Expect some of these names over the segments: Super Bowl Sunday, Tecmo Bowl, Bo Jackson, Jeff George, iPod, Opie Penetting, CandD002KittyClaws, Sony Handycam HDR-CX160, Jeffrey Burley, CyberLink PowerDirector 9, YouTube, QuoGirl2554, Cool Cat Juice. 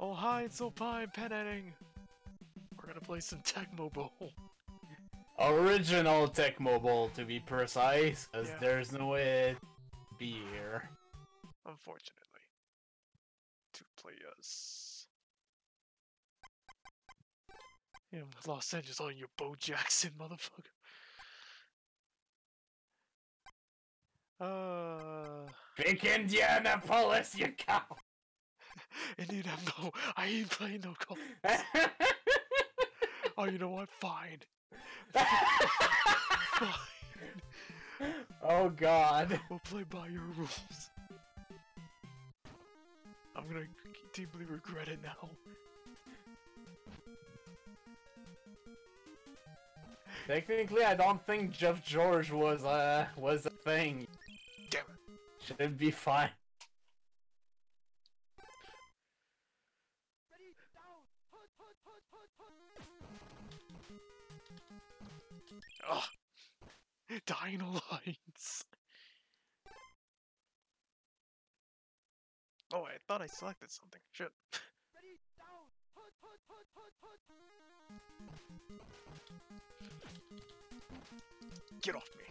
Oh hi, it's Opie Penetting! We're gonna play some Tecmo Bowl. Original Tecmo Bowl, to be precise, because there's no way to be here. Unfortunately. To play us. Yeah, Los Angeles, all your Bo Jackson, motherfucker. Big Indianapolis, you cow! Indianapolis, I ain't playing no calls. Oh, you know what? Fine. Fine. Oh, God. We'll play by your rules. I'm gonna deeply regret it now. Technically, I don't think Jeff George was a thing. Damn it. Should be fine. Ugh. Dino lines. Oh, I thought I selected something. Shit. Get off me.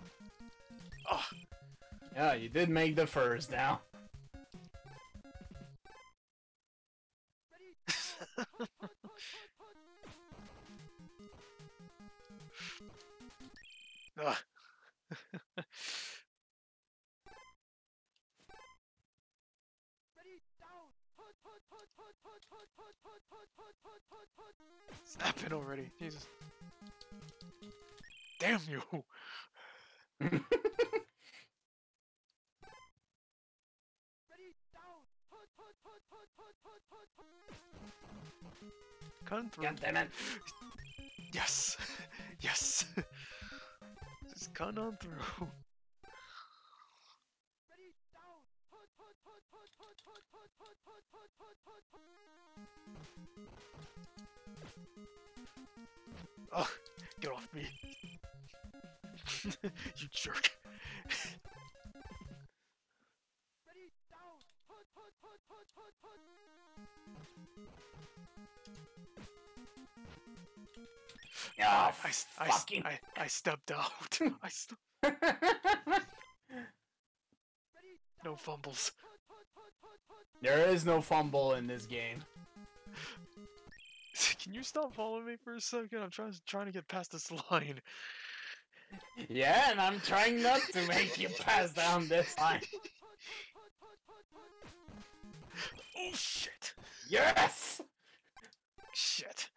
Ugh. Yeah, you did make the first now. Snap it already, Jesus. Damn you! Ready, down. God damn it. Yes! Yes! Just come on through. Oh, get off me. You jerk. Ah, oh, I stepped out. No fumbles. There is no fumble in this game. Can you stop following me for a second? I'm trying to get past this line. Yeah, and I'm trying not to make you pass down this line. Oh shit! Yes! Shit.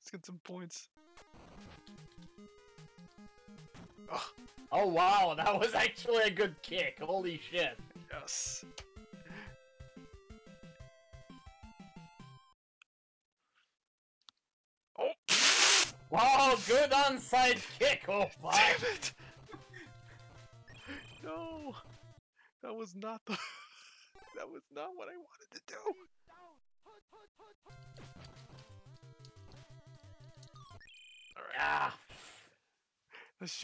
Let's get some points. Ugh. Oh wow, that was actually a good kick. Holy shit. Yes. Oh. Wow, good onside kick. Oh my. Damn it. No. That was not the that was not what I wanted to do. All right. Ah. Let's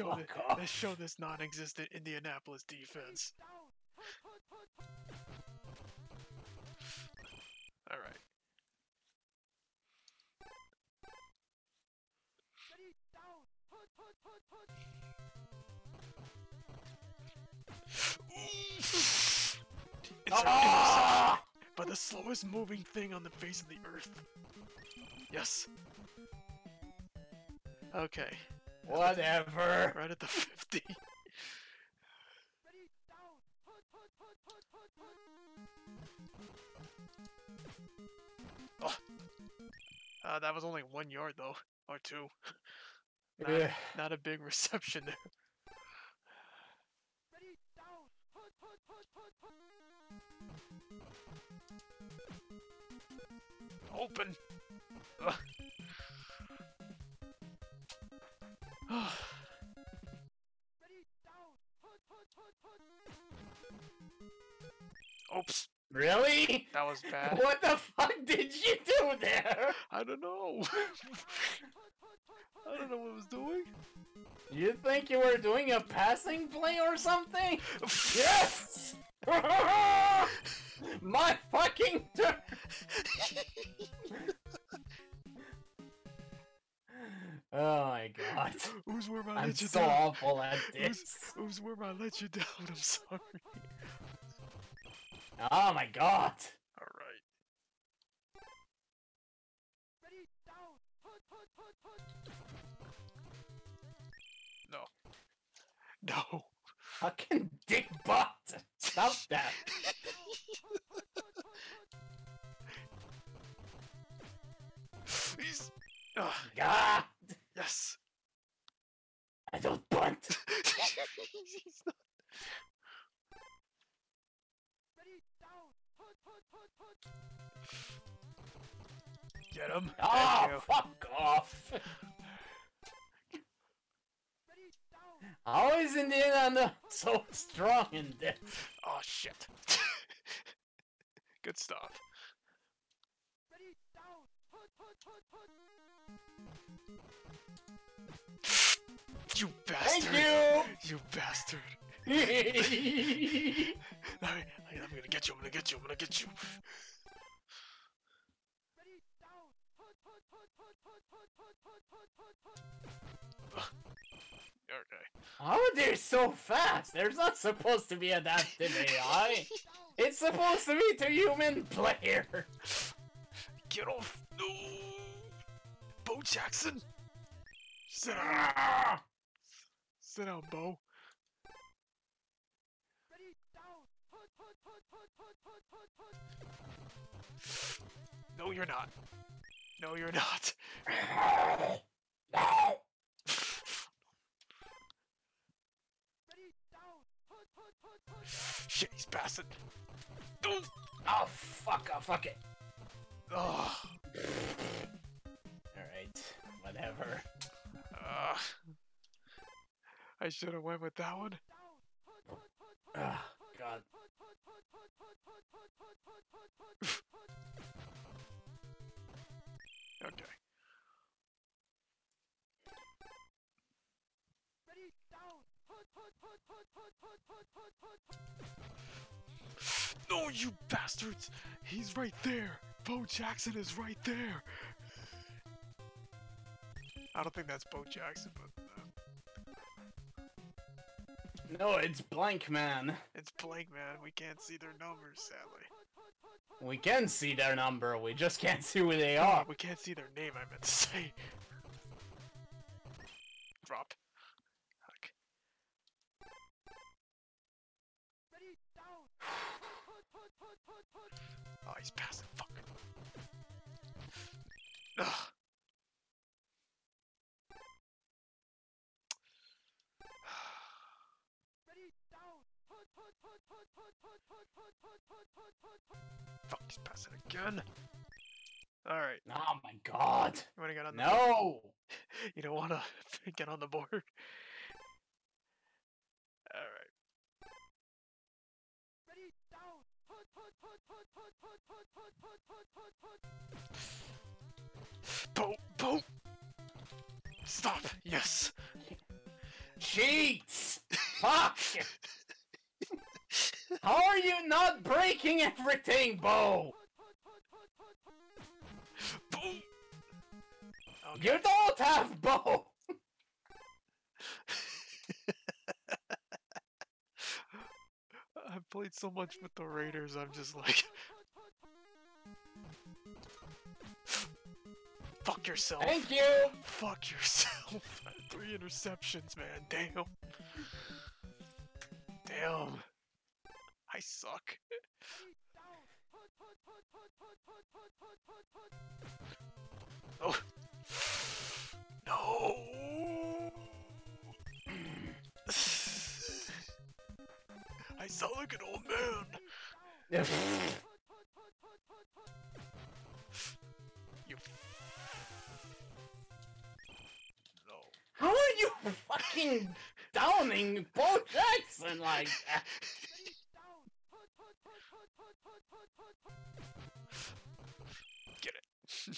show this non-existent Indianapolis defense. All right. Ah! But the slowest moving thing on the face of the earth. Yes. Okay. Whatever. Right at the 50. Oh. That was only 1 yard though, or 2. Not a big reception there. Open. Oops. Really? That was bad. What the fuck did you do there? I don't know. I don't know what I was doing. You think you were doing a passing play or something? Yes! My fucking fucking turn! Oh my god. Who's where I let you down? I'm so awful at this. Who's where I let you down? I'm sorry. Oh my god. Alright. No. No. Fucking dick butt! Stop that! He's... God! Yes! I don't bunt! He's not... Get him! Oh, fuck off! How is Indiana so strong in this? Oh shit! Good stuff. You bastard! Thank you! You bastard! I'm gonna get you! I'm gonna get you! I'm gonna get you! Okay. How are they so fast? They're not supposed to be adapted AI. It's supposed to be to human player. Get off. No. Bo Jackson. Sit down. Sit down, Bo. No, you're not. No, you're not. No. Shit, he's passing. Don't. Oh, fuck. Oh, fuck it. Oh. Alright. Whatever. I should have went with that one. God. Okay. No, you bastards! He's right there! Bo Jackson is right there! I don't think that's Bo Jackson, but... No, it's Blank Man. It's Blank Man. We can't see their numbers, sadly. We can see their number, we just can't see where they are. We can't see their name, I meant to say. Drop. Oh, he's passing. Fuck. Ugh. Fuck, he's passing again. All right. Oh my god. You wanna get on the board? You don't wanna get on the board. All right. Bo! Stop! Yes! Cheats! Fuck! How are you not breaking everything, Bo? Bo! Okay. You don't have Bo! I've played so much with the Raiders, I'm just like... Fuck yourself. Thank you! Fuck yourself. 3 interceptions, man. Damn. Damn. I suck. Oh. No. I sound like an old man. You. No. How are you fucking downing Bo Jackson like that? Get it.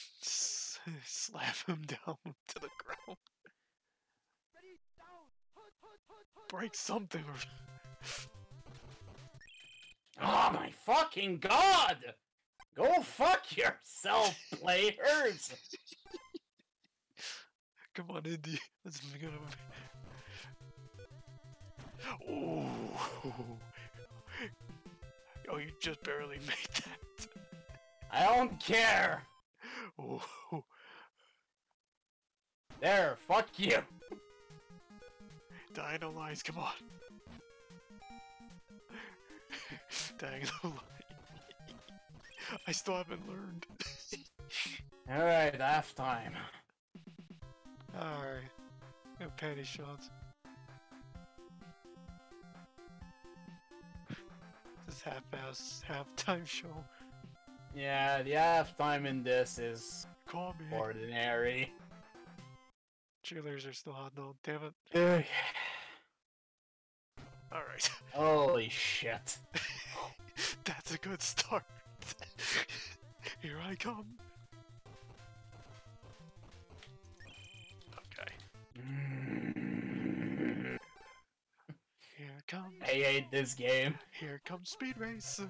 Slap him down to the ground. Break something. Oh my fucking god! Go fuck yourself, players! Come on, Indy. Let's make it over. Ooh. Oh, you just barely made that. I don't care. Ooh. There, fuck you. Dying of lies, come on. Dying of lies. I still haven't learned. Alright, half time. Alright. No penny shots. This half-time show. Yeah, the half-time in this is ordinary. Cheerleaders are still hot though, damn it. Yeah. Alright. Holy shit. That's a good start. Here I come. Okay. Here comes. I hate this game. Here comes Speed Racer.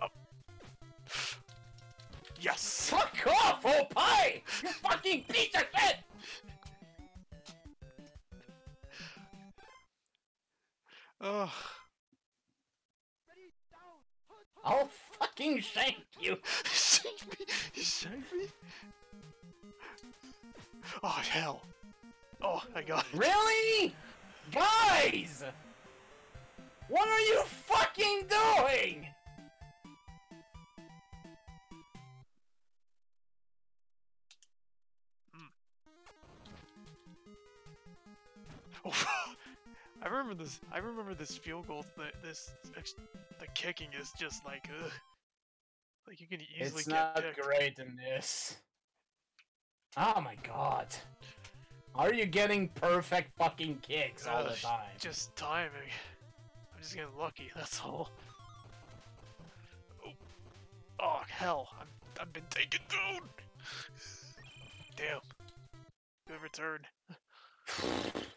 Oh. Yes. Fuck off, old pie! You fucking piece of shit! Ugh. I'll fucking shank you! Shank me? You shank me? Oh, hell. Oh, I got it. Really? Guys! What are you fucking doing? Oh, I remember this. I remember this field goal. The kicking is just like, ugh. Like you can easily. It's not get great in this. Oh my god! Are you getting perfect fucking kicks all the time? Just timing. I'm just getting lucky. That's all. Oh, oh hell! I've been taken down. Damn. Good return.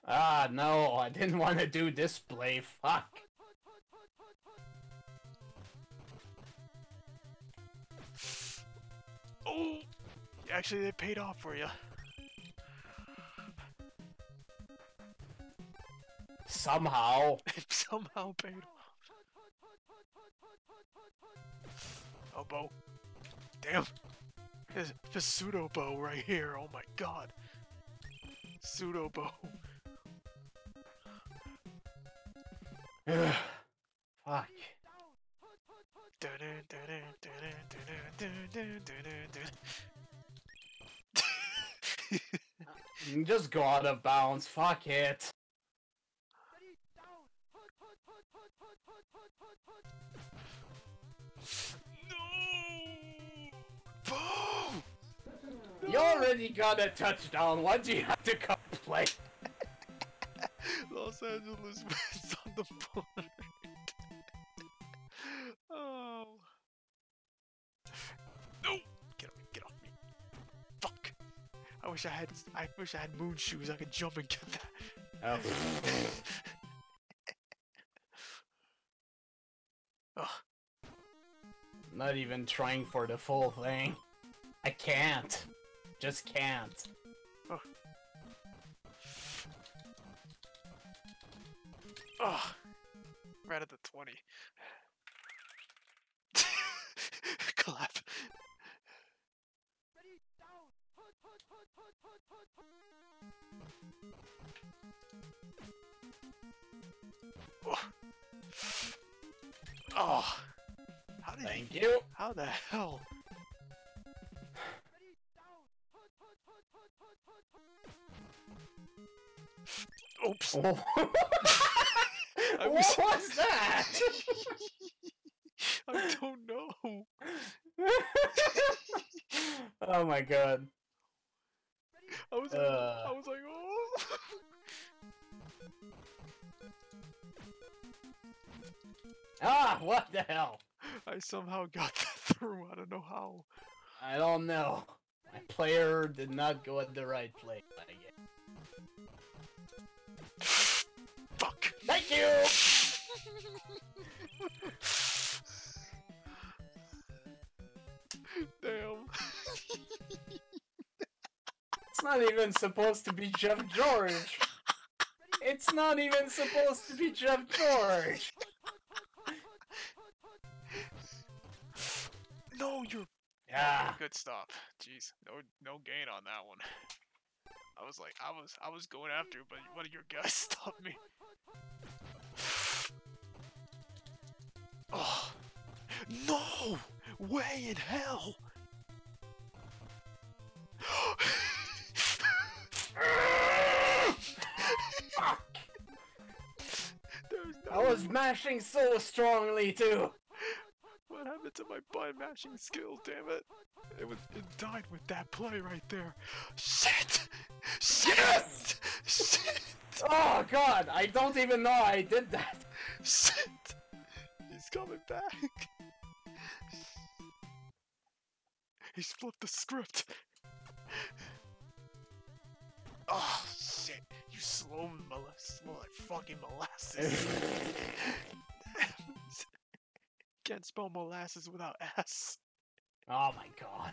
Ah, no, I didn't want to do this play, fuck. Oh! Actually, they paid off for you. Somehow. Somehow paid off. Oh, Bo. Damn. There's the pseudo Bo right here, oh my god. Pseudo Bo. Ugh. Fuck. Just go out of bounds, fuck it. No! You already got a touchdown, why do you have to complain? Los Angeles wins on the board. Oh. No! Get off me. Fuck. I wish I had moon shoes, I could jump and get that. Oh. Oh. Not even trying for the full thing. I can't. Just can't. Oh. Oh, right at the 20. Clap. Oh. Oh. How did Thank you. How the hell? Oops. Oh. What was that? I don't know. Oh my god. I was like, oh. Ah, what the hell? I somehow got that through. I don't know how. I don't know. My player did not go at the right place. Fuck. Thank you. not even supposed to be Jeff George. It's not even supposed to be Jeff George. No, you're... Yeah. Good stop. Jeez, no gain on that one. I was like, I was going after, but one of your guys stopped me. Oh, no way in hell. I was mashing so strongly too. What happened to my button mashing skill, damn it? It died with that play right there. Shit! Shit! Yes! Shit! Oh god, I don't even know I did that. Shit! He's coming back. He's flipped the script. Oh shit, you slow like fucking molasses. Can't spell molasses without ass. Oh my god.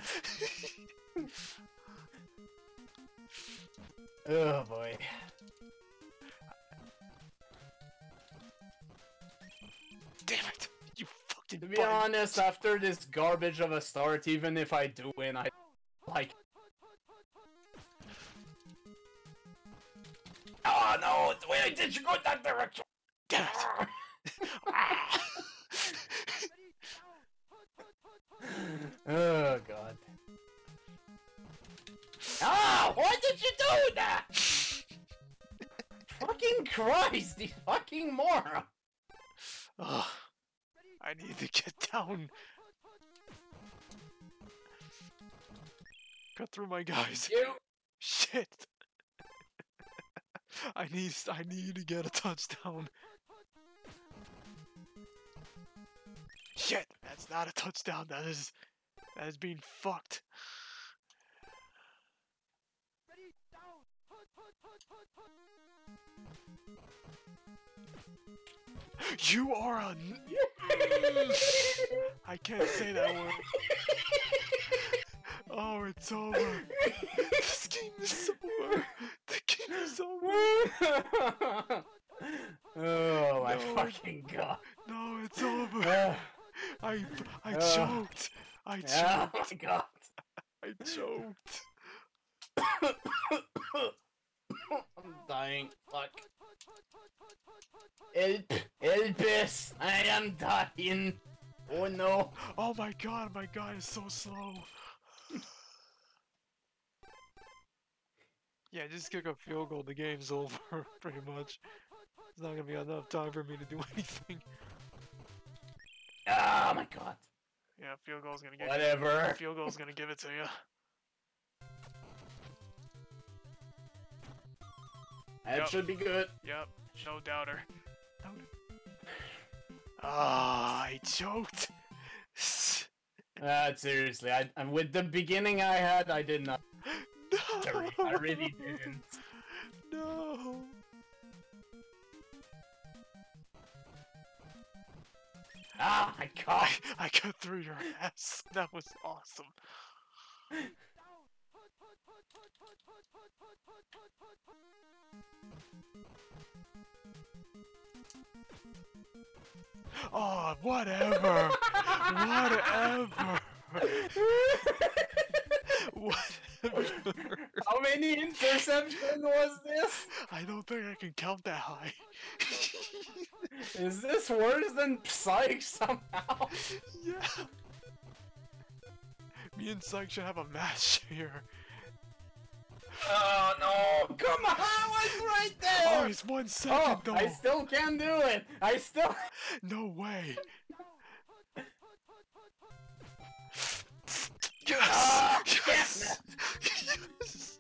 Oh boy. Damn it! You fucking. To be honest, after this garbage of a start, even if I do win, I like. Oh no! Why did you go that direction? Damn it! Oh god. Ah! Why did you do that? Fucking Christ, these fucking moron! Ugh. I need to get down. Cut through my guys. You. Shit. I need to get a touchdown. Shit! That's not a touchdown, that is being fucked. Ready, down. Hut. You are a I can't say that word. Oh, it's over. This game is over. The game is over. Oh my fucking god. No, it's over. I choked! I choked! Oh my god! I choked! I'm dying, fuck. Elpis! I am dying! Oh no! Oh my god is so slow! Yeah, just kick a field goal, the game's over, pretty much. There's not gonna be enough time for me to do anything. Oh my god. Yeah, field goal's gonna get whatever. You. Field goal's gonna give it to you. That yep. Should be good. Yep, no doubter. Ah, I choked. Seriously, I with the beginning I had, I did not. No. I really didn't. No. Ah, my god! I cut through your ass. That was awesome. Oh, whatever. Whatever. Whatever. How many interceptions was this? I don't think I can count that high. Is this worse than Psych somehow? Yeah. Me and Psych should have a match here. Oh no! Come on! I was right there! Oh, it's 1 second though! I still can't do it! I still- No way! Yes! Yes! Yes!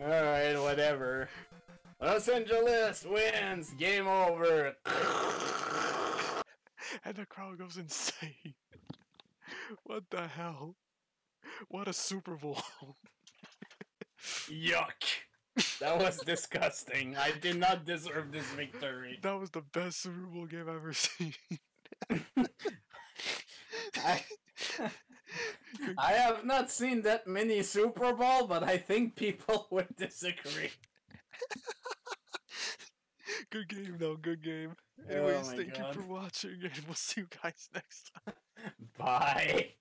Alright, whatever. Los Angeles wins! Game over! And the crowd goes insane. What the hell? What a Super Bowl. Yuck! That was disgusting. I did not deserve this victory. That was the best Super Bowl game I've ever seen. I... I have not seen that mini Super Bowl, but I think people would disagree. Good game, though. Good game. Anyways, thank you for watching, and we'll see you guys next time. Bye.